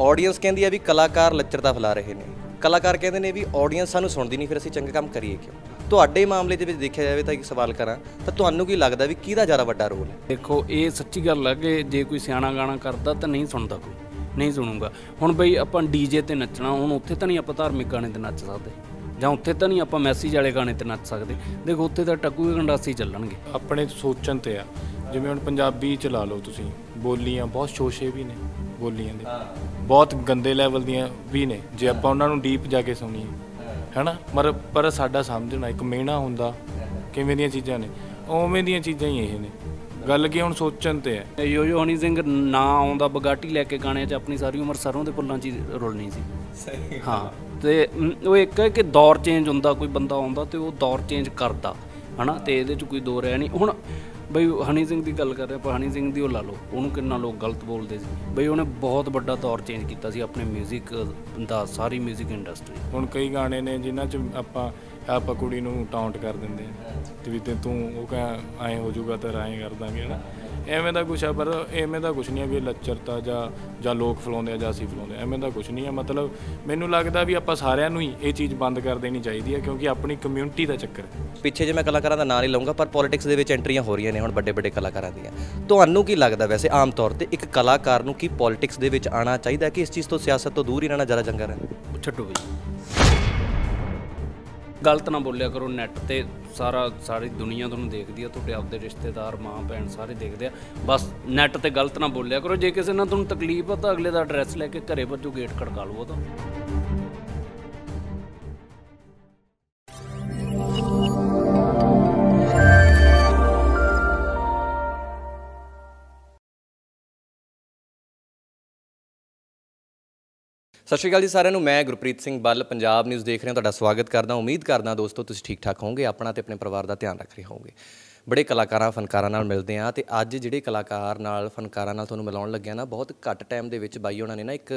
Audience कहती है भी कलाकार लचरता फैला रहे हैं, कलाकार कहते हैं भी ऑडियंस सानू सुनती नहीं, फिर असीं चंगा काम करिए क्यों। तुहाडे मामले दे विच देखिया जाए तो एक सवाल करा तो तुहानू की लगता भी किहदा ज़्यादा वड्डा रोल है? देखो ये सच्ची गल है कि जे कोई सियाणा गाना करता तो नहीं सुनता, कोई नहीं सुनूगा। हुण बई आपां डीजे ते नचना, हुण उत्थे तां नहीं आपां धार्मिक गाणे ते नच सकदे ਜਾਂ ਉੱਥੇ ਤਾਂ ਨਹੀਂ ਆਪਾਂ ਮੈਸੇਜ ਵਾਲੇ ਗਾਣੇ ਤੇ ਨੱਚ ਸਕਦੇ। ਦੇਖੋ ਉੱਥੇ ਤਾਂ ਟੱਕੂਏ ਗੰਡਾਸੇ ਚੱਲਣਗੇ। ਆਪਣੇ ਸੋਚਣ ਤੇ ਆ, ਜਿਵੇਂ ਹੁਣ ਪੰਜਾਬੀ ਚਲਾ ਲਓ ਤੁਸੀਂ, ਬੋਲੀਆਂ ਬਹੁਤ ਸ਼ੋਸ਼ੇ ਵੀ ਨੇ, ਬੋਲੀਆਂ ਦੇ ਬਹੁਤ ਗੰਦੇ ਲੈਵਲ ਦੀਆਂ ਵੀ ਨੇ ਜੇ ਆਪਾਂ ਉਹਨਾਂ ਨੂੰ ਡੀਪ ਜਾ ਕੇ ਸੁਣੀਏ, ਹੈ ਨਾ। ਮਤਲਬ ਪਰ ਸਾਡਾ ਸਮਝਣਾ ਇੱਕ ਮਿਹਣਾ ਹੁੰਦਾ ਕਿਵੇਂ ਦੀਆਂ ਚੀਜ਼ਾਂ ਨੇ, ਉਵੇਂ ਦੀਆਂ ਚੀਜ਼ਾਂ ਹੀ ਇਹ ਨੇ। ਗੱਲ ਕੀ ਹੁਣ ਸੋਚਣ ਤੇ ਹੈ। ਯੋ ਹਨੀ ਸਿੰਘ ਨਾ ਆਉਂਦਾ ਬਗਾਟੀ ਲੈ ਕੇ ਗਾਣਿਆਂ 'ਚ ਆਪਣੀ ਸਾਰੀ ਉਮਰ ਸਰੋਂ ਦੇ ਫੁੱਲਾਂ 'ਚ ਹੀ ਰੁਲਣੀ ਸੀ। ਸਹੀ ਹਾਂ। ਤੇ ਉਹ ਇੱਕ ਹੈ ਕਿ ਦੌਰ ਚੇਂਜ ਹੁੰਦਾ, ਕੋਈ ਬੰਦਾ ਆਉਂਦਾ ਤੇ ਉਹ ਦੌਰ ਚੇਂਜ ਕਰਦਾ, ਹੈ ਨਾ। ਤੇ ਇਹਦੇ 'ਚ ਕੋਈ ਦੋ ਰਹਿ ਨਹੀਂ। ਹੁਣ ਬਈ ਹਨੀ ਸਿੰਘ ਦੀ ਗੱਲ ਕਰ ਰਹੇ ਆਪਾਂ, ਹਨੀ ਸਿੰਘ ਦੀ ਉਹ ਲਾ ਲਓ, ਉਹਨੂੰ ਕਿੰਨਾ ਲੋਕ ਗਲਤ ਬੋਲਦੇ ਸੀ ਬਈ। ਉਹਨੇ ਬਹੁਤ ਵੱਡਾ ਦੌਰ ਚੇਂਜ ਕੀਤਾ ਸੀ ਆਪਣੇ ਮਿਊਜ਼ਿਕ ਦਾ, ਸਾਰੀ ਮਿਊਜ਼ਿਕ ਇੰਡਸਟਰੀ। ਹੁਣ ਕਈ ਗਾਣੇ ਨੇ ਜਿਨ੍ਹਾਂ 'ਚ ਆਪਾਂ ਕੁੜੀ ਨੂੰ ਟਾਉਂਟ ਕਰ ਦਿੰਦੇ ਤੇ ਵੀ ਤੇ ਤੂੰ ਉਹ ਕਹਿ ਐਂ ਹੋ ਜਾਊਗਾ ਤਾਂ ਐਂ ਕਰ ਦਾਂਗੇ, ਹੈ ਨਾ। ਐਵੇਂ ਦਾ ਕੁਛ ਆ, ਪਰ ਐਵੇਂ ਦਾ ਕੁਛ ਨਹੀਂ ਆ ਵੀ ਲੱਚਰਤਾ ਜਾਂ ਲੋਕ ਫੈਲਾਉਂਦੇ ਆ ਜਾਂ ਅਸੀਂ ਫੈਲਾਉਂਦੇ, ਐਵੇਂ ਦਾ ਕੁਛ ਨਹੀਂ ਆ। ਮਤਲਬ ਮੈਨੂੰ ਲੱਗਦਾ ਵੀ ਆਪਾਂ ਸਾਰਿਆਂ ਨੂੰ ਹੀ ਇਹ ਚੀਜ਼ ਬੰਦ ਕਰ ਦੇਣੀ ਚਾਹੀਦੀ ਹੈ ਕਿਉਂਕਿ ਆਪਣੀ ਕਮਿਊਨਿਟੀ ਦਾ ਚੱਕਰ। ਪਿੱਛੇ ਜੇ ਮੈਂ ਕਲਾਕਾਰਾਂ ਦਾ ਨਾਂ ਨਹੀਂ ਲਊਂਗਾ ਪਰ ਪੋਲੀਟਿਕਸ ਦੇ ਵਿੱਚ ਐਂਟਰੀਆਂ ਹੋ ਰਹੀਆਂ ਨੇ ਹੁਣ ਵੱਡੇ ਵੱਡੇ ਕਲਾਕਾਰਾਂ ਦੀਆਂ। ਤੁਹਾਨੂੰ ਕੀ ਲੱਗਦਾ ਵੈਸੇ ਆਮ ਤੌਰ 'ਤੇ ਇੱਕ ਕਲਾਕਾਰ ਨੂੰ ਕੀ ਪੋਲੀਟਿਕਸ ਦੇ ਵਿੱਚ ਆਉਣਾ ਚਾਹੀਦਾ ਕਿ ਇਸ ਚੀਜ਼ ਤੋਂ, ਸਿਆਸਤ ਤੋਂ ਦੂਰ ਹੀ ਰਹਿਣਾ ਜ਼ਿਆਦਾ ਚੰਗਾ ਰਹਿੰਦਾ? ਛੱਡੋ ਬਈ, ਗਲਤ ਨਾ ਬੋਲਿਆ ਕਰੋ। ਨੈੱਟ 'ਤੇ ਸਾਰੀ ਦੁਨੀਆ ਤੁਹਾਨੂੰ ਦੇਖਦੀ ਆ, ਤੁਹਾਡੇ ਆਪਦੇ ਰਿਸ਼ਤੇਦਾਰ, ਮਾਂ ਭੈਣ ਸਾਰੇ ਦੇਖਦੇ ਆ। ਬਸ ਨੈੱਟ 'ਤੇ ਗਲਤ ਨਾ ਬੋਲਿਆ ਕਰੋ। ਜੇ ਕਿਸੇ ਨਾਲ ਤੁਹਾਨੂੰ ਤਕਲੀਫ ਆ ਤਾਂ ਅਗਲੇ ਦਾ ਐਡਰੈਸ ਲੈ ਕੇ ਘਰੇ ਵੱਜੋ, ਗੇਟ ਖੜਕਾ ਲਓ ਉਹਦਾ। सत श्री अकाल जी सारे, मैं गुरप्रीत सिंह बल पंजाब न्यूज़ देख रहे हो, तुहाडा स्वागत करदा। उम्मीद करदा दोस्तों तुसीं ठीक ठाक होवोगे, अपना ते अपने परिवार दा ध्यान रख रहे होवोगे। बड़े कलाकारां फनकारां नाल मिलदे आ ते अज जिहड़े कलाकार नाल फनकारां नाल तुहानूं मिलाउण लग्गिया ना, बहुत घट टाइम दे विच बाई उन्हां ने ना एक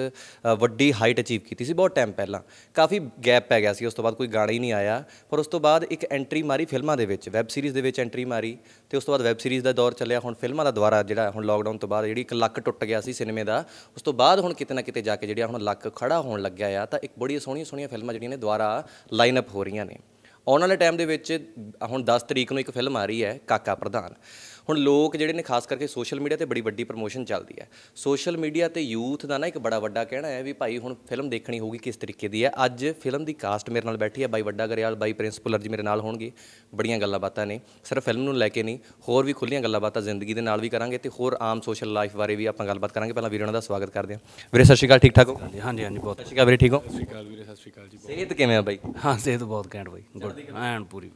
वड्डी हाइट अचीव कीती सी। बहुत टाइम पहलां काफ़ी गैप पै गया सी, उस तों बाद कोई गाणा ही नहीं आया, पर उस तों बाद एक एंट्री मारी फिल्मां दे विच, वैब सीरीज़ दे विच एंट्री मारी ते उस तों बाद वैब सीरीज़ दा दौर चलिया। हुण फिल्मां दा दुबारा जिहड़ा हुण लॉकडाउन तों बाद जिहड़ी एक लक्क टुट गया सी सिनेमे दा, उस तों बाद हुण किते ना किते जाके जिहड़ी हुण लक्क खड़ा होण लग्गिया आ, तां एक बड़ी सोहणीਆਂ सोहणੀਆਂ ਫਿਲਮਾਂ ਜਿਹੜੀਆਂ ਨੇ ਦੁਬਾਰਾ ਲਾਈਨ ਅਪ ਹੋ ਰਹੀਆਂ ਨੇ। ਆਉਣ ਵਾਲੇ ਟਾਈਮ ਦੇ ਵਿੱਚ ਹੁਣ 10 ਤਰੀਕ ਨੂੰ ਇੱਕ ਫਿਲਮ ਆ ਰਹੀ ਹੈ ਕਾਕਾ ਪ੍ਰਧਾਨ। ਹੁਣ ਲੋਕ ਜਿਹੜੇ ਨੇ ਖਾਸ ਕਰਕੇ ਸੋਸ਼ਲ ਮੀਡੀਆ ਤੇ ਬੜੀ ਵੱਡੀ ਪ੍ਰਮੋਸ਼ਨ ਚੱਲਦੀ ਹੈ। ਸੋਸ਼ਲ ਮੀਡੀਆ ਤੇ ਯੂਥ ਦਾ ਨਾ ਇੱਕ ਬੜਾ ਵੱਡਾ ਕਹਿਣਾ ਹੈ ਵੀ ਭਾਈ ਹੁਣ ਫਿਲਮ ਦੇਖਣੀ ਹੋਊਗੀ ਕਿਸ ਤਰੀਕੇ ਦੀ ਹੈ। ਅੱਜ ਫਿਲਮ ਦੀ ਕਾਸਟ ਮੇਰੇ ਨਾਲ ਬੈਠੀ ਹੈ, ਬਾਈ ਵੱਡਾ ਗਰੇਵਾਲ, ਬਾਈ ਪ੍ਰਿੰਸੀਪਲ ਅਰਜੀ ਮੇਰੇ ਨਾਲ ਹੋਣਗੇ। ਬੜੀਆਂ ਗੱਲਾਂ ਬਾਤਾਂ ਨੇ ਸਿਰਫ ਫਿਲਮ ਨੂੰ ਲੈ ਕੇ ਨਹੀਂ, ਹੋਰ ਵੀ ਖੁੱਲੀਆਂ ਗੱਲਾਂ ਬਾਤਾਂ ਜ਼ਿੰਦਗੀ ਦੇ ਨਾਲ ਵੀ ਕਰਾਂਗੇ ਤੇ ਹੋਰ ਆਮ ਸੋਸ਼ਲ ਲਾਈਫ ਬਾਰੇ ਵੀ ਆਪਾਂ ਗੱਲਬਾਤ ਕਰਾਂਗੇ। ਪਹਿਲਾਂ ਵੀਰ ਉਹਨਾਂ ਦਾ ਸਵਾਗਤ ਕਰਦੇ ਹਾਂ। ਵੀਰੇ ਸਤਿ ਸ਼੍ਰੀ ਅਕਾਲ, ਠੀਕ ਠਾਕ ਹੋ? ਹਾਂਜੀ ਬਹੁਤ ਸਤਿ ਸ਼੍ਰੀ ਅਕਾਲ ਵੀਰੇ, ਠੀਕ ਹੋ? ਸਤਿ ਸ਼੍ਰੀ ਅਕਾਲ ਵੀਰੇ, ਸਤਿ ਸ਼੍ਰੀ ਅਕਾਲ ਜੀ। ਸਿਹਤ ਕਿਵੇਂ ਆ ਬਾਈ? ਹਾਂ ਸਿਹਤ ਬਹੁਤ ਘੈਂਟ ਬਾਈ, ਐਨ ਪੂਰੀ।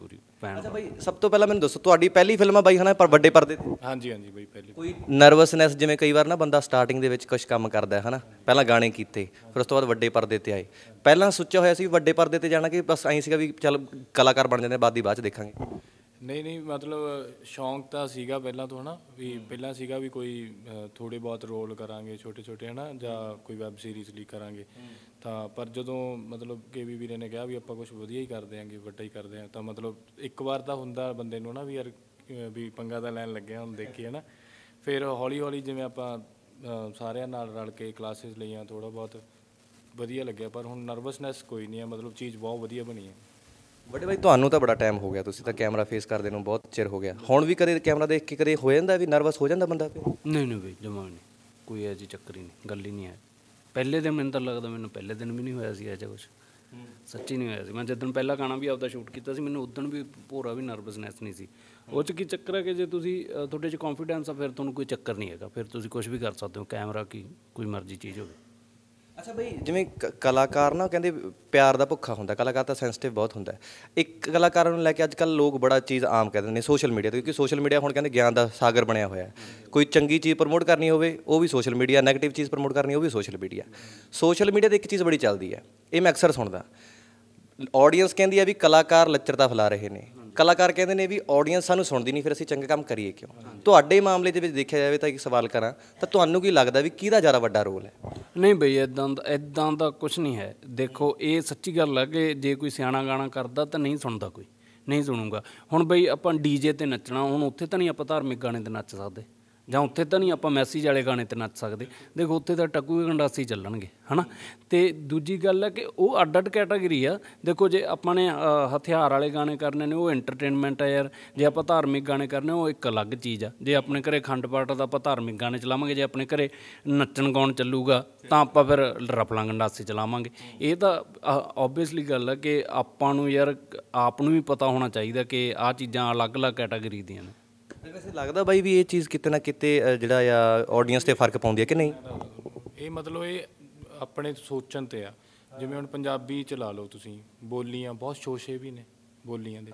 ਅੱਛਾ ਬਾਈ ਸਭ ਤੋਂ ਪਹਿਲਾਂ ਮੈਨੂੰ ਦੱਸੋ ਤੁਹਾਡੀ ਪਹਿਲੀ ਫਿਲਮ ਆ ਬਾਈ, ਹੈ ਨਾ, ਪਰ ਵੱਡੇ ਪਰਦੇ ਤੇ? ਹਾਂਜੀ ਬਾਈ ਪਹਿਲੀ। ਕੋਈ ਨਰਵਸਨੈਸ ਜਿਵੇਂ ਕਈ ਵਾਰ ਨਾ ਬੰਦਾ ਸਟਾਰਟਿੰਗ ਦੇ ਵਿੱਚ ਕੁਛ ਕੰਮ ਕਰਦਾ ਹੈ ਨਾ, ਪਹਿਲਾਂ ਗਾਣੇ ਕੀਤੇ ਫਿਰ ਉਸ ਤੋਂ ਬਾਅਦ ਵੱਡੇ ਪਰਦੇ ਤੇ ਆਏ, ਪਹਿਲਾਂ ਸੋਚਿਆ ਹੋਇਆ ਸੀ ਵੱਡੇ ਪਰਦੇ ਤੇ ਜਾਣਾ ਕਿ ਬਸ ਐਂ ਸੀਗਾ ਵੀ ਚੱਲ ਕਲਾਕਾਰ ਬਣ ਜਾਂਦੇ ਬਾਅਦ ਦੀ ਬਾਅਦ 'ਚ ਦੇਖਾਂਗੇ? ਨਹੀਂ ਮਤਲਬ ਸ਼ੌਂਕ ਤਾਂ ਸੀਗਾ ਪਹਿਲਾਂ ਤੋਂ, ਹੈ ਨਾ, ਵੀ ਪਹਿਲਾਂ ਸੀਗਾ ਵੀ ਕੋਈ ਥੋੜ੍ਹੇ ਬਹੁਤ ਰੋਲ ਕਰਾਂਗੇ ਛੋਟੇ-ਛੋਟੇ, ਹੈ ਨਾ, ਜਾਂ ਕੋਈ ਵੈਬ ਸੀਰੀਜ਼ ਲਈ ਕਰਾਂਗੇ ਤਾਂ। ਪਰ ਜਦੋਂ ਮਤਲਬ ਕੇਵੀ ਵੀਰੇ ਨੇ ਕਿਹਾ ਵੀ ਆਪਾਂ ਕੁਝ ਵਧੀਆ ਹੀ ਕਰ ਦਿਆਂਗੇ, ਵੱਡਾ ਹੀ ਕਰ ਦਿਆਂ, ਤਾਂ ਮਤਲਬ ਇੱਕ ਵਾਰ ਤਾਂ ਹੁੰਦਾ ਬੰਦੇ ਨੂੰ ਨਾ ਵੀ ਯਾਰ ਵੀ ਪੰਗਾ ਤਾਂ ਲੈਣ ਲੱਗਿਆ ਹੁਣ ਦੇਖੀ, ਹੈ ਨਾ। ਫਿਰ ਹੌਲੀ-ਹੌਲੀ ਜਿਵੇਂ ਆਪਾਂ ਸਾਰਿਆਂ ਨਾਲ ਰਲ ਕੇ ਕਲਾਸਿਸ ਲਈਆਂ, ਥੋੜ੍ਹਾ ਬਹੁਤ ਵਧੀਆ ਲੱਗਿਆ, ਪਰ ਹੁਣ ਨਰਵਸਨੈਸ ਕੋਈ ਨਹੀਂ ਹੈ, ਮਤਲਬ ਚੀਜ਼ ਬਹੁਤ ਵਧੀਆ ਬਣੀ ਹੈ। ਵੱਡੇ ਬਾਈ ਤੁਹਾਨੂੰ ਤਾਂ ਬੜਾ ਟਾਈਮ ਹੋ ਗਿਆ, ਤੁਸੀਂ ਤਾਂ ਕੈਮਰਾ ਫੇਸ ਕਰਦੇ ਨੂੰ ਬਹੁਤ ਚਿਰ ਹੋ ਗਿਆ, ਹੁਣ ਵੀ ਕਦੇ ਕੈਮਰਾ ਦੇਖ ਕੇ ਕਦੇ ਹੋ ਜਾਂਦਾ ਵੀ ਨਰਵਸ ਹੋ ਜਾਂਦਾ ਬੰਦਾ? ਨਹੀਂ ਬਾਈ ਜਮਾਂ ਨਹੀਂ, ਕੋਈ ਇਹੋ ਜਿਹੀ ਚੱਕਰ ਹੀ ਨਹੀਂ, ਗੱਲ ਹੀ ਨਹੀਂ ਹੈ। ਪਹਿਲੇ ਦਿਨ ਮੈਨੂੰ ਤਾਂ ਲੱਗਦਾ ਮੈਨੂੰ ਪਹਿਲੇ ਦਿਨ ਵੀ ਨਹੀਂ ਹੋਇਆ ਸੀ ਇਹੋ ਜਿਹਾ ਕੁਛ, ਸੱਚੀ ਨਹੀਂ ਹੋਇਆ ਸੀ। ਮੈਂ ਜਿੱਦਣ ਪਹਿਲਾ ਗਾਣਾ ਵੀ ਆਪਦਾ ਸ਼ੂਟ ਕੀਤਾ ਸੀ ਮੈਨੂੰ ਉਦੋਂ ਵੀ ਭੋਰਾ ਵੀ ਨਰਵਸਨੈਸ ਨਹੀਂ ਸੀ। ਉਹ 'ਚ ਕੀ ਚੱਕਰ ਹੈ ਕਿ ਜੇ ਤੁਸੀਂ ਤੁਹਾਡੇ 'ਚ ਕੌਨਫੀਡੈਂਸ ਆ ਫਿਰ ਤੁਹਾਨੂੰ ਕੋਈ ਚੱਕਰ ਨਹੀਂ ਹੈਗਾ, ਫਿਰ ਤੁਸੀਂ ਕੁਛ ਵੀ ਕਰ ਸਕਦੇ ਹੋ, ਕੈਮਰਾ ਕੀ ਕੋਈ ਮਰਜ਼ੀ ਚੀਜ਼ ਹੋਵੇ। ਅੱਛਾ ਬਈ ਜਿਵੇਂ ਕਲਾਕਾਰ ਨਾ ਕਹਿੰਦੇ ਪਿਆਰ ਦਾ ਭੁੱਖਾ ਹੁੰਦਾ, ਕਲਾਕਾਰ ਤਾਂ ਸੈਂਸਿਟਿਵ ਬਹੁਤ ਹੁੰਦਾ। ਇੱਕ ਕਲਾਕਾਰ ਨੂੰ ਲੈ ਕੇ ਅੱਜ ਕੱਲ੍ਹ ਲੋਕ ਬੜਾ ਚੀਜ਼ ਆਮ ਕਹਿ ਦਿੰਦੇ ਨੇ ਸੋਸ਼ਲ ਮੀਡੀਆ ਤੇ, ਕਿਉਂਕਿ ਸੋਸ਼ਲ ਮੀਡੀਆ ਹੁਣ ਕਹਿੰਦੇ ਗਿਆਨ ਦਾ ਸਾਗਰ ਬਣਿਆ ਹੋਇਆ। ਕੋਈ ਚੰਗੀ ਚੀਜ਼ ਪ੍ਰਮੋਟ ਕਰਨੀ ਹੋਵੇ ਉਹ ਵੀ ਸੋਸ਼ਲ ਮੀਡੀਆ, ਨੈਗੇਟਿਵ ਚੀਜ਼ ਪ੍ਰਮੋਟ ਕਰਨੀ ਉਹ ਵੀ ਸੋਸ਼ਲ ਮੀਡੀਆ। ਸੋਸ਼ਲ ਮੀਡੀਆ 'ਤੇ ਇੱਕ ਚੀਜ਼ ਬੜੀ ਚੱਲਦੀ ਹੈ, ਇਹ ਮੈਂ ਅਕਸਰ ਸੁਣਦਾ, ਆਡੀਅੰਸ ਕਹਿੰਦੀ ਹੈ ਵੀ ਕਲਾਕਾਰ ਲੱਚਰਤਾ ਫੈਲਾ ਰਹੇ ਨੇ, ਕਲਾਕਾਰ ਕਹਿੰਦੇ ਨੇ ਵੀ ਆਡੀਅੰਸ ਸਾਨੂੰ ਸੁਣਦੀ ਨਹੀਂ, ਫਿਰ ਅਸੀਂ ਚੰਗੇ ਕੰਮ ਕਰੀਏ ਕਿਉਂ। ਤੁਹਾਡੇ ਮਾਮਲੇ ਦੇ ਵਿੱਚ ਦੇਖਿਆ ਜਾਵੇ ਤਾਂ ਇੱਕ ਸਵਾਲ ਕਰਾਂ ਤਾਂ ਤੁਹਾਨੂੰ ਕੀ ਲੱਗਦਾ ਵੀ ਕਿਹਦਾ ਜ਼ਿਆਦਾ ਵੱਡਾ ਰੋਲ ਹੈ? ਨਹੀਂ ਬਈ ਇੱਦਾਂ ਦਾ ਕੁਛ ਨਹੀਂ ਹੈ। ਦੇਖੋ ਇਹ ਸੱਚੀ ਗੱਲ ਹੈ ਕਿ ਜੇ ਕੋਈ ਸਿਆਣਾ ਗਾਣਾ ਕਰਦਾ ਤਾਂ ਨਹੀਂ ਸੁਣਦਾ, ਕੋਈ ਨਹੀਂ ਸੁਣੂਗਾ। ਹੁਣ ਬਈ ਆਪਾਂ ਡੀਜੇ 'ਤੇ ਨੱਚਣਾ, ਹੁਣ ਉੱਥੇ ਤਾਂ ਨਹੀਂ ਆਪਾਂ ਧਾਰਮਿਕ ਗਾਣੇ 'ਤੇ ਨੱਚ ਸਕਦੇ ਜਾਂ ਉੱਥੇ ਤਾਂ ਨਹੀਂ ਆਪਾਂ ਮੈਸੇਜ ਵਾਲੇ ਗਾਣੇ ਤੇ ਨੱਚ ਸਕਦੇ। ਦੇਖੋ ਉੱਥੇ ਤਾਂ ਟੱਕੂ ਗੰਡਾਸੀ ਚੱਲਣਗੇ ਹੈ ਨਾ। ਅਤੇ ਦੂਜੀ ਗੱਲ ਹੈ ਕਿ ਉਹ ਅੱਡ ਅੱਡ ਕੈਟਾਗਰੀ ਆ। ਦੇਖੋ ਜੇ ਆਪਾਂ ਨੇ ਹਥਿਆਰ ਵਾਲੇ ਗਾਣੇ ਕਰਨੇ ਨੇ ਉਹ ਐਂਟਰਟੇਨਮੈਂਟ ਆ ਯਾਰ, ਜੇ ਆਪਾਂ ਧਾਰਮਿਕ ਗਾਣੇ ਕਰਨੇ ਉਹ ਇੱਕ ਅਲੱਗ ਚੀਜ਼ ਆ। ਜੇ ਆਪਣੇ ਘਰੇ ਅਖੰਡ ਪਾਠ ਦਾ ਆਪਾਂ ਧਾਰਮਿਕ ਗਾਣੇ ਚਲਾਵਾਂਗੇ, ਜੇ ਆਪਣੇ ਘਰੇ ਨੱਚਣ ਗਾਉਣ ਚੱਲੂਗਾ ਤਾਂ ਆਪਾਂ ਫਿਰ ਰਫਲਾਂ ਗੰਡਾਸੀ ਚਲਾਵਾਂਗੇ। ਇਹ ਤਾਂ ਓਬਵੀਅਸਲੀ ਗੱਲ ਆ ਕਿ ਆਪਾਂ ਨੂੰ ਯਾਰ ਆਪ ਨੂੰ ਵੀ ਪਤਾ ਹੋਣਾ ਚਾਹੀਦਾ ਕਿ ਆਹ ਚੀਜ਼ਾਂ ਅਲੱਗ ਅਲੱਗ ਕੈਟਾਗਰੀ ਦੀਆਂ ਨੇ। वैसे लगता बई भी ये चीज़ कितने ना कितने जिहड़ा या ऑडियंस ते फर्क पाउंदी है कि नहीं। ये मतलब ये अपने सोचन ते आ, जिवें हुण पंजाबी चला लो तुसीं, बोलियां बहुत शोशे भी ने, बोलियां दे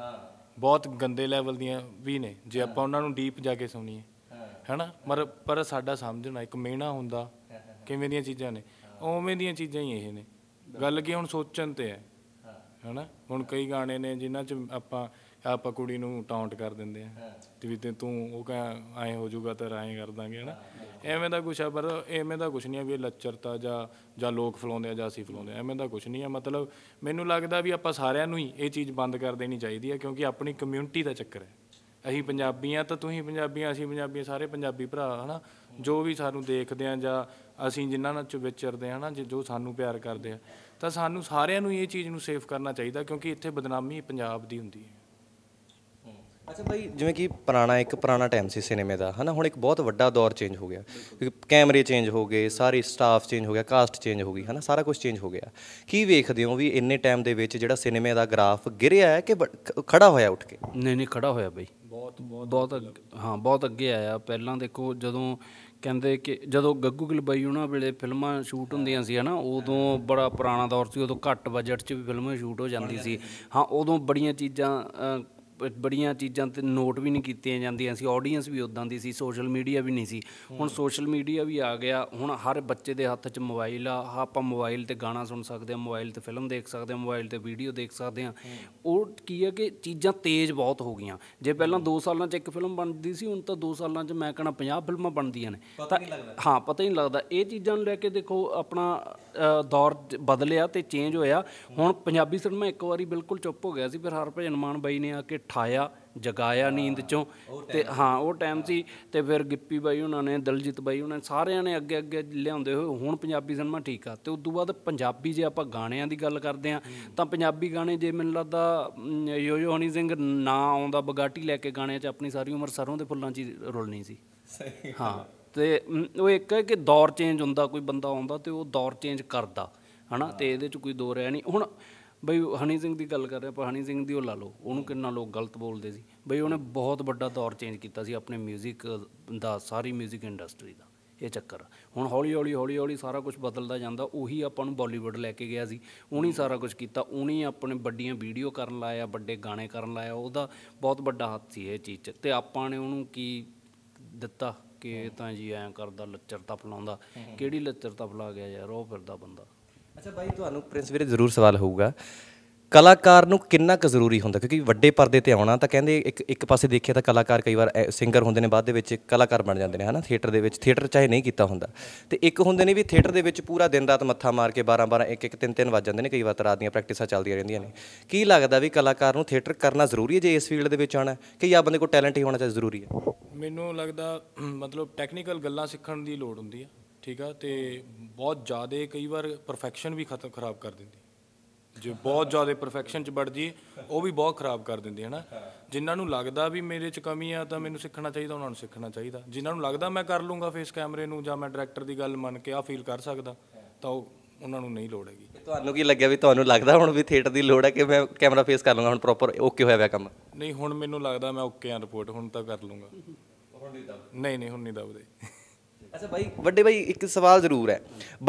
बहुत गंदे लैवल दियां भी ने जे आपां उहनां नूं डीप जाके सुणीए है ना। पर साडा समझणा एक मेहना हुंदा किवें दीयां चीज़ां ने, उवें दीयां चीज़ां ही इह ने। गल कि हुण सोचन ते है ना। हुण कई गाणे ने जिन्हां च ਆਪਾਂ ਕੁੜੀ ਨੂੰ ਟਾਉਂਟ ਕਰ ਦਿੰਦੇ ਆ ਵੀ ਤੇ ਤੂੰ ਉਹ ਕਹਿ ਐਂ ਹੋ ਜਾਊਗਾ ਤਾਂ ਐਂ ਕਰ ਦਾਂਗੇ ਹੈ ਨਾ। ਐਵੇਂ ਦਾ ਕੁਛ ਆ, ਪਰ ਐਵੇਂ ਦਾ ਕੁਛ ਨਹੀਂ ਆ ਵੀ ਲੱਚਰਤਾ ਜਾਂ ਲੋਕ ਫੈਲਾਉਂਦੇ ਆ ਜਾਂ ਅਸੀਂ ਫੈਲਾਉਂਦੇ ਆ, ਐਵੇਂ ਦਾ ਕੁਛ ਨਹੀਂ ਆ। ਮਤਲਬ ਮੈਨੂੰ ਲੱਗਦਾ ਵੀ ਆਪਾਂ ਸਾਰਿਆਂ ਨੂੰ ਹੀ ਇਹ ਚੀਜ਼ ਬੰਦ ਕਰ ਦੇਣੀ ਚਾਹੀਦੀ ਆ, ਕਿਉਂਕਿ ਆਪਣੀ ਕਮਿਊਨਿਟੀ ਦਾ ਚੱਕਰ ਹੈ। ਅਸੀਂ ਪੰਜਾਬੀ ਹਾਂ ਤਾਂ ਤੁਸੀਂ ਪੰਜਾਬੀ ਹਾਂ, ਅਸੀਂ ਪੰਜਾਬੀ ਹਾਂ, ਸਾਰੇ ਪੰਜਾਬੀ ਭਰਾ ਹੈ ਨਾ। ਜੋ ਵੀ ਸਾਨੂੰ ਦੇਖਦੇ ਆ ਜਾਂ ਅਸੀਂ ਜਿਨ੍ਹਾਂ ਨਾਲ ਵਿਚਰਦੇ ਹਾਂ ਨਾ, ਜੋ ਸਾਨੂੰ ਪਿਆਰ ਕਰਦੇ ਆ, ਤਾਂ ਸਾਨੂੰ ਸਾਰਿਆਂ ਨੂੰ ਇਹ ਚੀਜ਼ ਨੂੰ ਸੇਫ ਕਰਨਾ ਚਾਹੀਦਾ, ਕਿਉਂਕਿ ਇੱਥੇ ਬਦਨਾਮੀ ਪੰਜਾਬ ਦੀ ਹੁੰਦੀ ਹੈ। अच्छा भाई जिमें कि एक पुराना टाइम से सिनेमे का है ना, हुण एक बहुत वड्डा दौर चेंज हो गया, क्योंकि कैमरे चेंज हो गए, सारे स्टाफ चेंज हो गया, कास्ट चेंज हो गई है ना, सारा कुछ चेंज हो गया। की वेखदे हो भी इन्ने टाइम दे विच जिहड़ा सिनेमे का ग्राफ गिरिया है कि खड़ा होया उठ के? नहीं खड़ा होया बई, बहुत हाँ बहुत अगे आया। पहलां देखो जदों ਕਹਿੰਦੇ ਕਿ ਜਦੋਂ ਗੱਗੂ ਗਿੱਲ ਬਾਈ ਉਹਨਾਂ ਵੇਲੇ ਫਿਲਮਾਂ ਸ਼ੂਟ ਹੁੰਦੀਆਂ ਸੀ ਹੈ ਨਾ, ਉਦੋਂ ਬੜਾ ਪੁਰਾਣਾ ਦੌਰ ਸੀ, ਉਦੋਂ ਘੱਟ ਬਜਟ 'ਚ ਵੀ ਫਿਲਮਾਂ ਸ਼ੂਟ ਹੋ ਜਾਂਦੀ ਸੀ। ਹਾਂ ਉਦੋਂ ਬੜੀਆਂ ਚੀਜ਼ਾਂ 'ਤੇ ਨੋਟ ਵੀ ਨਹੀਂ ਕੀਤੀਆਂ ਜਾਂਦੀਆਂ ਸੀ, ਆਡੀਅੰਸ ਵੀ ਉੱਦਾਂ ਦੀ ਸੀ, ਸੋਸ਼ਲ ਮੀਡੀਆ ਵੀ ਨਹੀਂ ਸੀ। ਹੁਣ ਸੋਸ਼ਲ ਮੀਡੀਆ ਵੀ ਆ ਗਿਆ, ਹੁਣ ਹਰ ਬੱਚੇ ਦੇ ਹੱਥ 'ਚ ਮੋਬਾਈਲ ਆ, ਆਪਾਂ ਮੋਬਾਈਲ 'ਤੇ ਗਾਣਾ ਸੁਣ ਸਕਦੇ ਹਾਂ, ਮੋਬਾਈਲ 'ਤੇ ਫਿਲਮ ਦੇਖ ਸਕਦੇ ਹਾਂ, ਮੋਬਾਈਲ 'ਤੇ ਵੀਡੀਓ ਦੇਖ ਸਕਦੇ ਹਾਂ। ਉਹ ਕੀ ਹੈ ਕਿ ਚੀਜ਼ਾਂ ਤੇਜ਼ ਬਹੁਤ ਹੋ ਗਈਆਂ। ਜੇ ਪਹਿਲਾਂ 2 ਸਾਲਾਂ 'ਚ ਇੱਕ ਫਿਲਮ ਬਣਦੀ ਸੀ, ਹੁਣ ਤਾਂ 2 ਸਾਲਾਂ 'ਚ ਮੈਂ ਕਹਿਣਾ 50 ਫਿਲਮਾਂ ਬਣਦੀਆਂ ਨੇ, ਤਾਂ ਹਾਂ ਪਤਾ ਹੀ ਨਹੀਂ ਲੱਗਦਾ। ਇਹ ਚੀਜ਼ਾਂ ਨੂੰ ਲੈ ਕੇ ਦੇਖੋ ਆਪਣਾ ਦੌਰ ਬਦਲਿਆ ਅਤੇ ਚੇਂਜ ਹੋਇਆ। ਹੁਣ ਪੰਜਾਬੀ ਸਿਨੇਮਾ ਇੱਕ ਵਾਰੀ ਬਿਲਕੁਲ ਚੁੱਪ ਹੋ ਗਿਆ ਸੀ, ਫਿਰ ਹਰਭਜਨ ਮਾਨ ਬਾਈ ਨੇ ਆ ਕੇ ਠਾਇਆ, ਜਗਾਇਆ ਨੀਂਦ ਚੋਂ। ਤੇ ਹਾਂ ਉਹ ਟਾਈਮ ਸੀ, ਤੇ ਫਿਰ ਗਿੱਪੀ ਬਾਈ ਉਹਨਾਂ ਨੇ, ਦਲਜੀਤ ਬਾਈ ਉਹਨਾਂ ਨੇ, ਸਾਰਿਆਂ ਨੇ ਅੱਗੇ ਅੱਗੇ ਲਿਆਉਂਦੇ ਹੋਏ ਹੁਣ ਪੰਜਾਬੀ ਸਿਨੇਮਾ ਠੀਕ ਆ। ਤੇ ਉਦੋਂ ਬਾਅਦ ਪੰਜਾਬੀ ਜੇ ਆਪਾਂ ਗਾਣਿਆਂ ਦੀ ਗੱਲ ਕਰਦੇ ਹਾਂ ਤਾਂ ਪੰਜਾਬੀ ਗਾਣੇ ਜੇ ਮੈਨੂੰ ਲੱਗਦਾ ਯੋਯੋ ਹਨੀ ਸਿੰਘ ਨਾ ਆਉਂਦਾ ਬਗਾਟੀ ਲੈ ਕੇ ਗਾਣਿਆਂ 'ਚ ਆਪਣੀ ਸਾਰੀ ਉਮਰ ਸਰੋਂ ਦੇ ਫੁੱਲਾਂ 'ਚ ਹੀ ਰੁਲਣੀ ਸੀ। ਹਾਂ ਤੇ ਉਹ ਇੱਕ ਹੈ ਕਿ ਦੌਰ ਚੇਂਜ ਹੁੰਦਾ, ਕੋਈ ਬੰਦਾ ਆਉਂਦਾ ਤੇ ਉਹ ਦੌਰ ਚੇਂਜ ਕਰਦਾ ਹੈ ਨਾ, ਤੇ ਇਹਦੇ 'ਚ ਕੋਈ ਦੋ ਰਹਿ ਨਹੀਂ। ਹੁਣ ਬਈ ਹਨੀ ਸਿੰਘ ਦੀ ਗੱਲ ਕਰ ਰਹੇ ਆਪਾਂ, ਹਨੀ ਸਿੰਘ ਦੀ ਉਹ ਲਾ ਲਓ, ਉਹਨੂੰ ਕਿੰਨਾ ਲੋਕ ਗਲਤ ਬੋਲਦੇ ਸੀ ਬਈ, ਉਹਨੇ ਬਹੁਤ ਵੱਡਾ ਦੌਰ ਚੇਂਜ ਕੀਤਾ ਸੀ ਆਪਣੇ ਮਿਊਜ਼ਿਕ ਦਾ, ਸਾਰੀ ਮਿਊਜ਼ਿਕ ਇੰਡਸਟਰੀ ਦਾ। ਇਹ ਚੱਕਰ ਹੁਣ ਹੌਲੀ ਹੌਲੀ ਸਾਰਾ ਕੁਝ ਬਦਲਦਾ ਜਾਂਦਾ। ਉਹੀ ਆਪਾਂ ਨੂੰ ਬਾਲੀਵੁੱਡ ਲੈ ਕੇ ਗਿਆ ਸੀ, ਉਹਨੇ ਸਾਰਾ ਕੁਝ ਕੀਤਾ, ਉਹਨੇ ਆਪਣੇ ਵੱਡੀਆਂ ਵੀਡੀਓ ਕਰਨ ਲਾਇਆ, ਵੱਡੇ ਗਾਣੇ ਕਰਨ ਲਾਇਆ, ਉਹਦਾ ਬਹੁਤ ਵੱਡਾ ਹੱਥ ਸੀ ਇਹ ਚੀਜ਼ 'ਚ। ਅਤੇ ਆਪਾਂ ਨੇ ਉਹਨੂੰ ਕੀ ਦਿੱਤਾ ਕਿ ਤਾਂ ਜੀ ਐਂ ਕਰਦਾ, ਲੱਚਰਤਾ ਫੈਲਾਉਂਦਾ। ਕਿਹੜੀ ਲੱਚਰਤਾ ਫੈਲਾ ਗਿਆ ਯਾਰ, ਉਹ ਫਿਰਦਾ ਬੰਦਾ। अच्छा भाई तुहानू प्रिंस वीरे जरूर सवाल होगा, कलाकार नू किन्ना क जरूरी होंदा, क्योंकि वड्डे पर्दे ते आउणा तां कहिंदे एक पासे देखिए तां कलाकार कई बार सिंगर होंदे ने, बाद दे विच कलाकार बन जांदे ने है ना। थिएटर दे विच थिएटर चाहे नहीं कीता होंदा, ते एक होंदे ने भी थिएटर दे विच पूरा दिन रात मत्था मार के 12 1 3 वज जांदे ने, कई बार रात दियां प्रैक्टिसां चलदियां रहिंदियां ने। की लगदा भी कलाकार नू थिएटर करना जरूरी है जे इस फील्ड दे विच आना है, कि या बंदे कोल टैलेंट ही होना चाहिए जरूरी है? मैनूं लगदा मतलब टैक्नीकल गल्लां सिੱਖਣ ਦੀ ਲੋੜ ਹੁੰਦੀ ਆ, ठीक है। तो बहुत ज़्यादा कई बार परफेक्शन भी खराब कर देंदी जो बहुत ज़्यादा परफेक्शन च बढ़ जी वह भी बहुत खराब कर देंदी है ना। जिन्होंने लगता भी मेरे च कमी है तो मैंने सीखना चाहिए, उन्होंने सीखना चाहिए। जिन्होंने लगता मैं कर लूँगा फेस कैमरे में या मैं डायरैक्टर की गल मन के आ फील कर सकता, तो उन्होंने तो नहीं लड़ हैगी। तुहानू की लग्या भी तुहानू लगता हूँ भी थिएटर की लड़ है कि मैं कैमरा फेस कर लूँगा, हम प्रॉपर ओके होया काम? नहीं हूँ मैनू लगता मैं ओके हाँ, रिपोर्ट हूँ तो कर लूँगा। नहीं हूँ नहीं दबदे। अच्छा भाई वड्डे भाई एक सवाल जरूर है,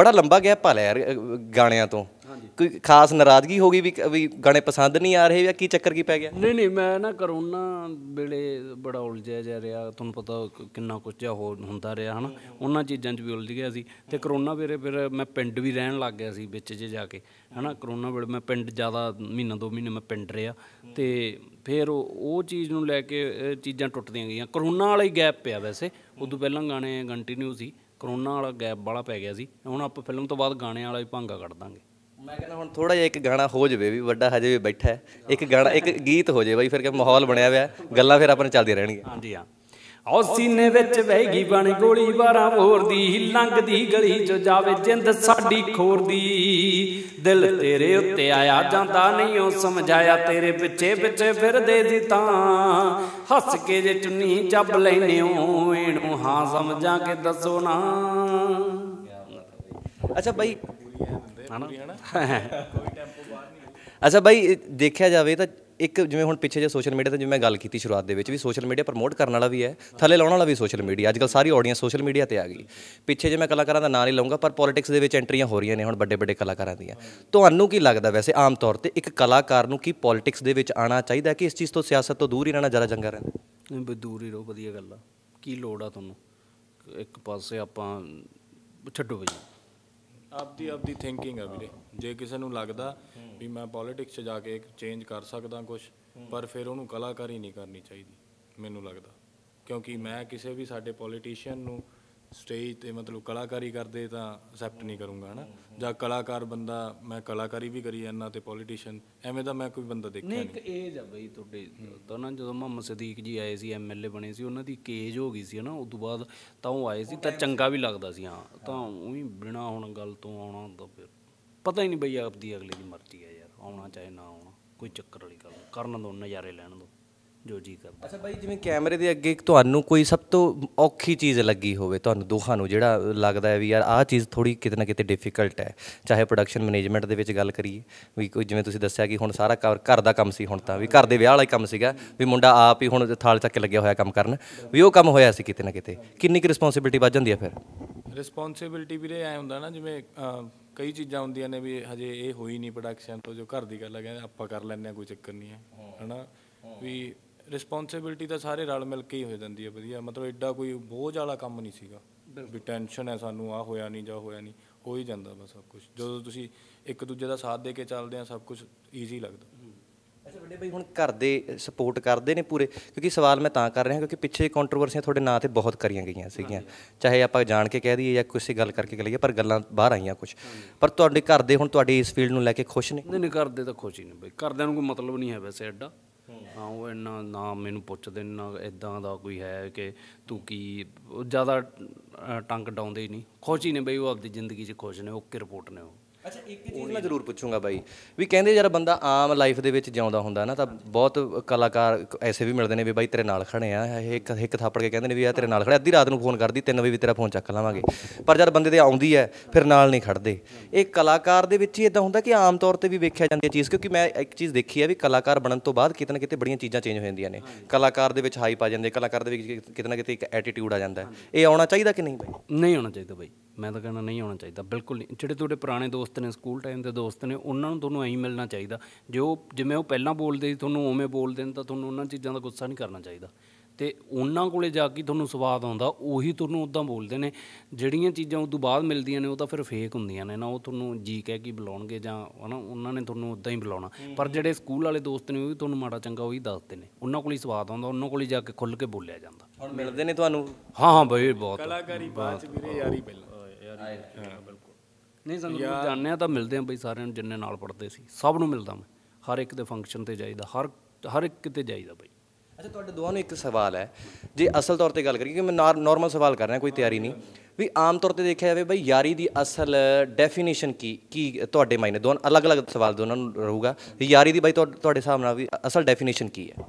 बड़ा लंबा गैप पा लिया गाणियां तो, कोई खास नाराजगी हो गई भी गाने पसंद नहीं आ रहे या की चक्कर की पै गया? नहीं मैं ना करोना वेले बड़ा उलझिया जा रहा, तुहानू पता कितना कुछ जा होंदा रहा है ना, उन्हां चीज़ां 'च भी उलझ गया सी। ते करोना वेले फिर मैं पिंड भी रहन लग गया सी विच जे जाके है ना। करोना वेले मैं पिंड ज़्यादा महीना 2 महीने मैं पिंड रहा, तो फिर वो चीज़ नूं लैके चीज़ां टुटदियां गईयां। करोना वाला ही गैप पिया, वैसे उदों पहलां गाणे कंटीन्यू सी, करोना वाला गैप बाला पै गया सी। हुण आपां फिल्म तो बाद गाणे वाला ही भांगा कढ दांगे। मैं कहना हुण थोड़ा जिहा एक गाना हो जाए भी, वड्डा हजे भी बैठा है, एक गाना एक गीत हो जाए भाई, फिर क्या माहौल बनया हुआ गल्लां फिर अपने चलदियां रहणगीਆਂ। हाँ जी हाँ और सीने विच बहगी बन गोली बारां होर दी, लंघदी गली चो जावे जिंद साडी खोर दी। दिल तेरे उत्ते आया जांदा नहीं ओ समझाया, तेरे पिछे पिछे फिरदे दी तां हस के जे चुन्नी चप लैने ओ, इहनूं हां समझा के दसो ना। अच्छा भाई अच्छा भाई देखा जाए तो एक जिमें हुण पिछे जो सोशल मीडिया से जिमें मैं गल की शुरुआत भी सोशल मीडिया प्रमोट करने वाला भी है, थले लाने वाला भी सोशल मीडिया। अजकल सारी ऑडियंस सोशल मीडिया पर आ गई। पिछे जो मैं कलाकारों का नाम नहीं लूँगा पर पॉलिटिक्स के एंट्रियां हो रही हैं हुण बड़े बड़े कलाकारों दी। तुहानूं की लगता वैसे आम तौर पर एक कलाकार नूं की पॉलिटिक्स के आना चाहिए कि इस चीज़ तो सियासत तो दूर ही रहना ज़्यादा चंगा रहंदा? दूर ही रहो, वधिया गल आ। की लोड़ आ तुहानूं एक पासे आपां छड्डो बई आपदी आपदी थिंकिंग है वीरे। जे किसी नूं लगदा भी मैं पॉलिटिक्स जाके एक चेंज कर सकदा कुछ, पर फिर उन्होंने कलाकारी नहीं करनी चाहिए मैनू लगता, क्योंकि मैं किसी भी साडे पॉलिटिशियन नूं स्टेज ते मतलब कलाकारी करदे तां एक्सेप्ट नहीं करूँगा, है ना। जां कलाकार बंदा मैं कलाकारी भी करी जाना तो पॉलिटिशियन एवें दा मैं कोई बंदा देखा नहीं। एक एज आ बई तुहाडे तो ना, जो मोहम्मद सदीक जी आए सी MLA बने सी उन्हां दी एज हो गई सी ना, उस तों बाद तां ओह आए सी तां चंगा भी लगदा सी। हाँ तां उही बिना हुण गल तों आउणा हुंदा फिर पता ही नहीं बई आपदी अगले दी मर्जी है यार, आउणा चाहे ना आउणा कोई चक्कर वाली गल नहीं, करन दो नज़ारे लैण दो जो जी करता। अच्छा भाई जिमें कैमरे के अगे तुहानूं कोई सब तो औखी चीज़ लगी होवे तुहानूं दोहां नूं जिहड़ा लगता है भी यार आह चीज़ थोड़ी कितना किते डिफिकल्ट है, चाहे प्रोडक्शन मैनेजमेंट दे विच गल करिए भी कोई जिमें तुसीं दस्सिया कि हुण सारा घर दा काम सी, हुण तां भी घर दे विआह वाला ही कम सीगा भी मुंडा आप ही हुण थाल चक के लग्गिया होया काम करन, भी वो काम होया सी किते ना किते, किन्नी कि रिस्पोंसिबिलिटी वध जांदी है? फिर रिस्पोंसिबिलिटी भी ऐ हुंदा ना जिमें कई चीज़ां हुंदियां ने भी हजे ये होई नहीं प्रोडक्शन तो जो घर दी गल है आपां कर लैंदे कोई चक्कर नहीं है, है ना। भी रिस्पोंसिबिलिटी तो सारे रल मिल के ही हो जाती है वधिया, मतलब एडा कोई बोझ वाला काम नहीं सीगा भी टेंशन है सानू आ होया नहीं जा होया नहीं, हो ही जाता बस सब कुछ जो तुसी एक दूजे का साथ दे के चलते हैं सब कुछ ईजी लगता। अच्छा बड़े भाई हुण घर दे सपोर्ट करते हैं पूरे? क्योंकि सवाल मैं तां कर रहा क्योंकि पिछे कॉन्ट्रोवर्सियां तुहाडे नां ते बहुत करिया गई सीगियां, चाहे आपां जाण के कह दीए या किसी गल करके कहिए पर गल्लां बाहर आईयां कुछ, पर तुहाडे घर दे हुण तुहाडी इस फील्ड नूं लैके खुश ने? नहीं घर दे तां खुश ही नहीं बई, घरदियां नूं कोई मतलब नहीं है वैसे एडा। हाँ वो इन्ना ना मैनू पुछदे ना इदा का कोई है कि तू की ज़्यादा टंग डाउंदे ही नहीं, खुश ही ने बई वो आपकी जिंदगी से खुश ने, ओके रिपोर्ट ने वो। अच्छा एक चीज़ मैं जरूर पूछूंगा भाई भी कहिंदे यार बंदा आम लाइफ दे विच जिउंदा हुंदा ना तां बहुत कलाकार ऐसे भी मिलते हैं भी भाई तेरे नाल खड़े आ, एक एक थापड़ के कहते हैं भी यार तेरे नाल खड़े, अद्धी रात नूं फोन करदी 3 बजे भी तेरा फोन चक लवांगे, पर जब बंदे दे आउंदी है फिर नाल नहीं खड़दे। एक कलाकार दे विच ही इदां हुंदा कि आम तौर पर भी वेखिया जांदी चीज़, क्योंकि मैं एक चीज़ देखी है भी कलाकार बनन तो बाद कितना किते बड़ियां चीज़ां चेंज हो जांदियां ने, कलाकार दे विच हाइप आ जांदी, कलाकार दे विच कितना किते एक एटीट्यूड आ जांदा। ये आउणा चाहीदा कि नहीं भाई? नहीं आउणा चाहीदा भाई, मैं तो कहना नहीं आना चाहिए बिल्कुल नहीं। जिहड़े तुहाडे पुराने दोस्त ने स्कूल टाइम के दोस्त ने उन्होंने तुहानूं ऐं मिलना चाहिए, जो जिमें पहला बोलते तुहानूं उवें बोलते हैं तो तुहानूं उन्हां चीज़ां का गुस्सा नहीं करना चाहिए, तो उन्हां कोले जाके तुहानूं स्वाद आउंदा, उही तुहानूं उदां बोलते हैं। जिहड़ियां चीज़ां उदों बाद मिलदियां ने तां फिर फेक हुंदियां ने ना, वो तुहानूं जी कह के बुलाउणगे जां ना उन्हां ने तुहानूं उदां ही बुलाउणा, पर जिहड़े स्कूल वाले दोस्त ने वो तुहानूं माड़ा चंगा उही दसदे ने, उन्हां कोले स्वाद आउंदा, उन्हां कोले जाके खुल के बोलिया जांदा। हुण मिलदे ने तुहानूं? हाँ हाँ बई बहुत कलाकारी बात वीरे यारी पहले बिल्कुल नहीं सू जाने तो मिलते हैं बई सारे जिन्हें नाल पढ़ते सी सब नूं मिलदा मैं, हर एक दे फंक्शन ते जाईदा, हर एक किते जाईदा बई। अच्छा तुहाडे दोहां नूं एक सवाल है जे असल तौर पर गल करिए कि मैं नॉर्मल सवाल कर रहा कोई तैयारी नहीं, भी आम तौर पर देखा जाए बई यारी दी असल डेफिनेशन की तुहाडे मायने दोन अलग अलग सवाल दोनों रहूगा, यारी दी बई तुहाडे हिसाब नाल भी असल डेफिनेशन की है?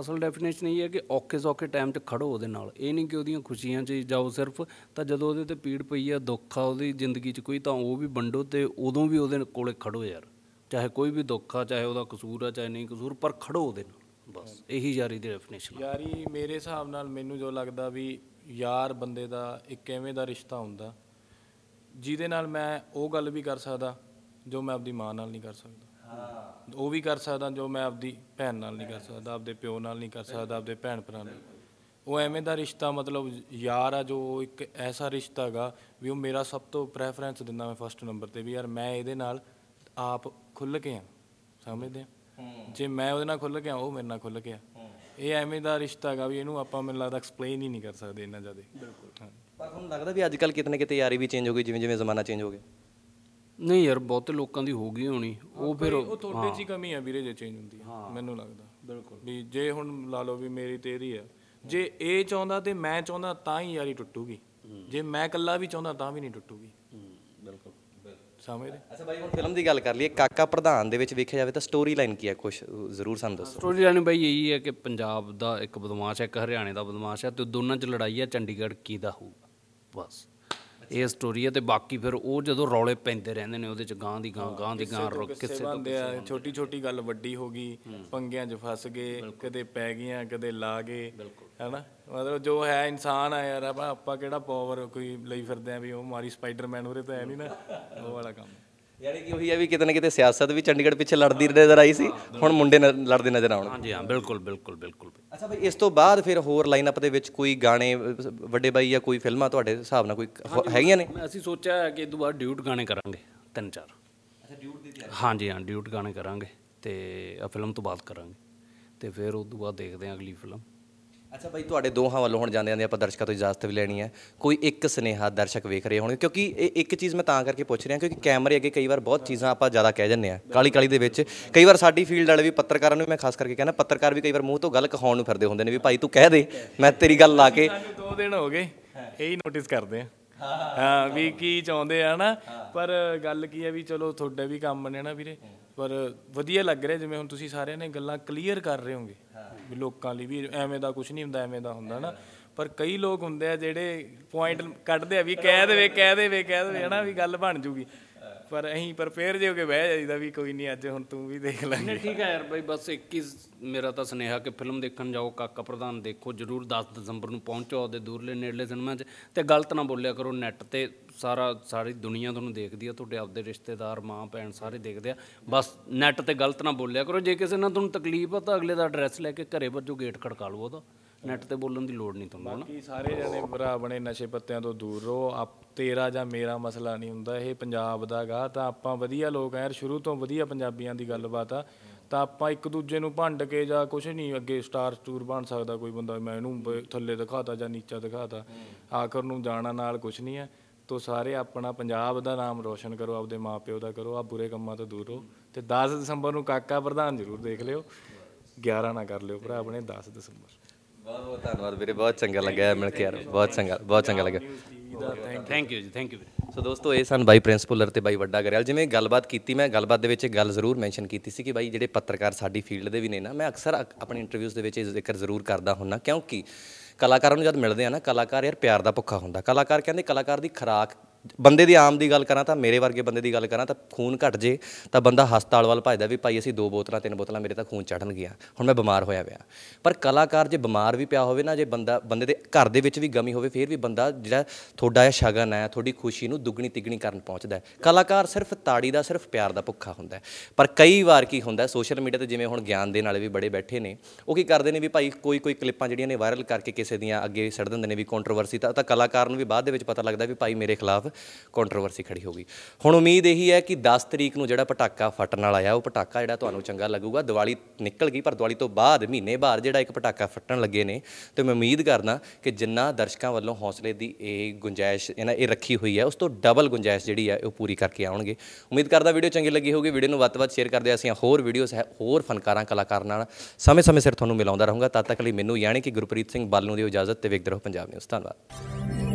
असल डेफिनेशन ये है कि औखे सौखे टाइम खड़ो वो नहीं कि वो खुशियां जाओ सिर्फ, तो जो वो पीड़ पई है दुख आ वो जिंदगी कोई तो वह भी वंडो तो उदों भी वो कोले खड़ो यार, चाहे कोई भी दुख आ चाहे वह कसूर आ चाहे नहीं कसूर, पर खड़ो वो बस यही यारी दी डेफिनेशन। यारी मेरे हिसाब नाल मैनू जो लगता भी यार बंदे का एक एवें का रिश्ता हुंदा जिहदे नाल मैं वो गल भी कर सकदा जो मैं अपनी माँ नाल नहीं कर सकदा, वो भी कर सकता जो मैं आपकी भैन नाल नहीं कर सकता, आपके प्यो नाल नहीं कर सकता, आपके भैन भरा वो एवें का रिश्ता मतलब यार आ जो एक ऐसा रिश्ता है भी वो मेरा सब तो प्रैफरेंस दिंदा मैं फस्ट नंबर पर भी यार मैं ये नाल आप खुल के हाँ समझते हैं, जे मैं वो नाल खुल के हाँ वो मेरे नाल खुल के आ, ये एवें का रिश्ता है भी इनू आप मैनूं लगता एक्सप्लेन ही नहीं कर सकते इन्ना ज़्यादा। बिल्कुल पर तुहानूं लगता भी अजकल कितने कितने यारी भी चेंज हो गई जिवें जिवें जमाना चेंज हो गया? नहीं यार बहुते लोगों की हो गई होनी वो फिर थोड़े जी कमी है वीरे जो चेंज होंगी मैनू लगता बिल्कुल भी, जे हुण ला लो भी मेरी तेरी है जे ए चाहता तो मैं चाहता तो ही यारी टुटूगी, जे मैं कला भी चाहता तो भी नहीं टुटूगी। बिल्कुल समझ रहे। अच्छा भाई, हम फिल्म की गल कर लीए, काका प्रधान दे विच वेखिया जाए तो स्टोरी लाइन की है, कुछ जरूर सानू दसो। स्टोरी लाइन भाई यही है कि पंजाब का एक बदमाश है, एक हरियाणे का बदमाश है, तो दोनों च लड़ाई है चंडीगढ़ की दा होगा, बस ये स्टोरी है। तो बाकी फिर वो जो रौले पैंदे रहंदे ने, उहदे च गां दी गां गां दी गां रुक किसे बंदे आ, छोटी छोटी गल वड्डी हो गई, पंगियां च फस गए, कदे पै गईयां कदे ला गए, है ना। मतलब जो है इंसान आ यार, आपां किहड़ा पावर कोई लई फिरदे आ भी ओ मारी स्पाइडरमैन, उरे तो है नहीं ना वो वाला काम। यानी कि वही है भी कितने कितने सियासत भी चंडीगढ़ पिछे लड़ती नजर आई सी, हुण मुंडे लड़ते नजर आउण। हाँ जी हाँ, बिल्कुल बिल्कुल बिल्कुल। अच्छा भाई, इस तो बाद फिर होर लाइनअप दे विच कोई गाने वड्डे बाई या कोई फिल्मां तुहाडे हिसाब नाल कोई हैगियां ने? असीं सोचिया कि इस तों बाद ड्यूट गाने करांगे, 3-4। अच्छा, ड्यूट दी तैयारी? हाँ जी हाँ, ड्यूट गाने करांगे ते फिल्म तो बाद करांगे, ते फिर उस तों बाद देखदे आं अगली फिल्म। अच्छा भाई, तुहाडे दोहां वल्लों हुण जांदे आं, दर्शकों तो इजाजत भी लैनी है, कोई एक सुनेहा दर्शक वेख रहे होणगे, क्योंकि एक चीज़ मैं तां करके पुछ रहा क्योंकि कैमरे अगे कई बार बहुत चीज़ां आपां ज़्यादा कह जन्ने आ, काली काली दे विच कई बार साडी फील्ड वाले भी, पत्रकारां नूं मैं खास करके कहना, पत्रकार भी कई बार मूँह तो गल कहाउण नूं फिरदे हुंदे ने भी भाई तूं कह दे, मैं तेरी गल ला के। 2 दिन हो गए यही नोटिस करदे आ, हाँ भी की चाहुंदे आ ना, पर गल की है भी चलो तुहाडा भी काम ने ना वीरे, पर वधिया लग रहा जिवें हुण तुसीं सारिआं ने गल्लां क्लीयर कर रहे होगे भी लोकां लई भी एवें दा कुछ नहीं हुंदा, एवें दा हुंदा ना। पर कई लोग हुंदे आ जिहड़े पॉइंट कड्ढदे आ भी कह देवे है ना भी गल बन जूगी, पर अहीं प्रिपेयर जे होके बह जाईदा भी कोई नहीं अज हुण तूं भी देख लांगे। ठीक है यार भाई, बस एक ही मेरा तो सुनेहा कि फिल्म देखण जाओ, काका प्रधान देखो जरूर, 10 ਦਸੰਬਰ ਨੂੰ ਪਹੁੰਚੋ ਉਹਦੇ ਦੂਰਲੇ ਨੇੜਲੇ ਸਿਨੇਮਾ 'ਚ, ਤੇ ਗਲਤ ਨਾ ਬੋਲਿਆ ਕਰੋ ਨੈੱਟ ਤੇ, ਸਾਰੀ ਦੁਨੀਆ ਤੁਹਾਨੂੰ ਦੇਖਦੀ ਆ, ਤੁਹਾਡੇ ਆਪਦੇ ਰਿਸ਼ਤੇਦਾਰ ਮਾਂ ਭੈਣ ਸਾਰੇ ਦੇਖਦੇ ਆ, ਬਸ ਨੈੱਟ ਤੇ ਗਲਤ ਨਾ ਬੋਲਿਆ ਕਰੋ। ਜੇ ਕਿਸੇ ਨਾਲ ਤੁਹਾਨੂੰ ਤਕਲੀਫ ਆ ਤਾਂ ਅਗਲੇ ਦਾ ਐਡਰੈਸ ਲੈ ਕੇ ਘਰੇ ਵੱਜੋ, ਗੇਟ ਖੜਕਾ ਲਓ ਉਹਦਾ, ਨੈੱਟ ਤੇ ਬੋਲਣ ਦੀ ਲੋੜ ਨਹੀਂ ਤੁਹਾਨੂੰ। ਬਾਕੀ ਸਾਰੇ ਜਣੇ ਭਰਾ ਬਣੇ ਨਸ਼ੇ ਪੱਤਿਆਂ ਤੋਂ ਦੂਰ ਰਹੋ, ਆਪ ਤੇਰਾ ਜਾਂ ਮੇਰਾ ਮਸਲਾ ਨਹੀਂ ਹੁੰਦਾ, ਇਹ ਪੰਜਾਬ ਦਾ ਗਾ, ਤਾਂ ਆਪਾਂ ਵਧੀਆ ਲੋਕ ਆ ਯਾਰ, ਸ਼ੁਰੂ ਤੋਂ ਵਧੀਆ ਪੰਜਾਬੀਆਂ ਦੀ ਗੱਲਬਾਤ ਆ, ਤਾਂ ਆਪਾਂ ਇੱਕ ਦੂਜੇ ਨੂੰ ਭੰਡ ਕੇ ਜਾਂ ਕੁਛ ਨਹੀਂ ਅੱਗੇ ਸਟਾਰ ਸਟੂਰ ਬਣ ਸਕਦਾ ਕੋਈ ਬੰਦਾ, ਮੈਂ ਇਹਨੂੰ ਥੱਲੇ ਦਿਖਾਤਾ ਜਾਂ ਨੀਚਾ ਦਿਖਾਤਾ, ਆਖਰ ਨੂੰ ਜਾਣਾ ਨਾਲ ਕੁਛ ਨਹੀਂ ਹੈ। तो सारे अपना पंजाब का नाम रोशन करो, आपके माँ प्यो का करो, आप बुरे कामों तो दूर रहो, तो 10 ਦਸੰਬਰ को काका प्रधान जरूर देख लियो, 11 ना कर लियो भरा अपने, 10 ਦਸੰਬਰ। बहुत बहुत धन्यवाद वीरे, बहुत चंगा लगे मिलकर यार, बहुत चंगा लगे, थैंक यू जी, थैंक यू। सो दोस्तों, ये सन बाई प्रिंस भुल्लर ते बाई वड्डा ग्रेवाल। जिवें गलबात की, मैं गलबात दे विच गल जरूर मैनशन की सी कि बाई जिहड़े पत्रकार साडी फील्ड दे भी ने ना, मैं अक्सर अपने इंटरव्यूज़ दे विच जिक्र जरूर करदा हुंदा, क्योंकि कलाकारों जब मिलते हैं ना, कलाकार यार प्यार का भुखा होंगे, कलाकार कहते कलाकार की खुराक, बंदे की आम की गल करा तो मेरे वर्गे बंदे की गल करा तो खून घट जे तो बंदा हस्पताल वाल भजदा भी भाई असी 2 ਬੋਤਲਾਂ 3 ਬੋਤਲਾਂ मेरे तो खून चढ़न गया, हुण मैं बीमार होया पिया। पर कलाकार जो बीमार भी पिया होवे ना, जे बंदा बंदे दे घर दे विच भी गमी होवे, फिर भी बंदा जिहड़ा थोड़ा शगन है, थोड़ी खुशी नूं दुगनी तिगनी करन पहुंचदा है। कलाकार सिर्फ ताड़ी दा, सिर्फ प्यार दा भुखा हुंदा है। पर कई बार की हुंदा, सोशल मीडिया ते जिवें हुण ज्ञान दे नाल भी बड़े बैठे ने, वो की करदे ने भी भाई कोई क्लिप्पां जिहड़ियां ने वायरल करके किसे दियां अगे सड़ दिंदे ने भी कंट्रोवर्सी, तां कलाकार नूं भी बाद दे विच पता लगदा भी भाई मेरे खिलाफ कंट्रोवर्सी खड़ी हो गई। हुण उम्मीद यही है कि 10 ਤਰੀਕ ਨੂੰ ਜਿਹੜਾ ਪਟਾਕਾ ਫਟਣ ਵਾਲਾ ਆ, ਉਹ ਪਟਾਕਾ ਜਿਹੜਾ ਤੁਹਾਨੂੰ ਚੰਗਾ ਲੱਗੂਗਾ। ਦੀਵਾਲੀ ਨਿਕਲ ਗਈ, ਪਰ ਦੀਵਾਲੀ ਤੋਂ ਬਾਅਦ ਮਹੀਨੇ ਬਾਅਦ ਜਿਹੜਾ ਇੱਕ ਪਟਾਕਾ ਫਟਣ ਲੱਗੇ ਨੇ, ਤੇ ਮੈਂ ਉਮੀਦ ਕਰਦਾ ਕਿ ਜਿੰਨਾ ਦਰਸ਼ਕਾਂ ਵੱਲੋਂ ਹੌਸਲੇ ਦੀ ਇਹ ਗੁੰਜਾਇਸ਼ ਇਹ ਰੱਖੀ ਹੋਈ ਹੈ, ਉਸ ਤੋਂ ਡਬਲ ਗੁੰਜਾਇਸ਼ ਜਿਹੜੀ ਆ ਉਹ ਪੂਰੀ ਕਰਕੇ ਆਉਣਗੇ। ਉਮੀਦ ਕਰਦਾ ਵੀਡੀਓ ਚੰਗੀ ਲੱਗੀ ਹੋਊਗੀ, ਵੀਡੀਓ ਨੂੰ ਵੱਧ ਤੋਂ ਵੱਧ ਸ਼ੇਅਰ ਕਰਦੇ ਅਸੀਂ ਹੋਰ ਵੀਡੀਓਜ਼ ਹੈ ਹੋਰ ਫਨਕਾਰਾਂ ਕਲਾਕਾਰਾਂ ਨਾਲ ਸਮੇਂ-ਸਮੇਂ ਸਿਰ ਤੁਹਾਨੂੰ ਮਿਲਾਉਂਦਾ ਰਹੂੰਗਾ। ਤਦ ਤੱਕ ਲਈ ਮੈਨੂੰ ਯਾਨੀ ਕਿ ਗੁਰਪ੍ਰੀਤ ਸਿੰਘ ਬਾਲੂ ਦੀ ਇਜਾਜ਼ਤ, ਤੇ ਵੇਖਦੇ ਰਹੋ ਪੰਜਾਬ ਨਿਊਜ਼। ਧੰਨਵਾਦ।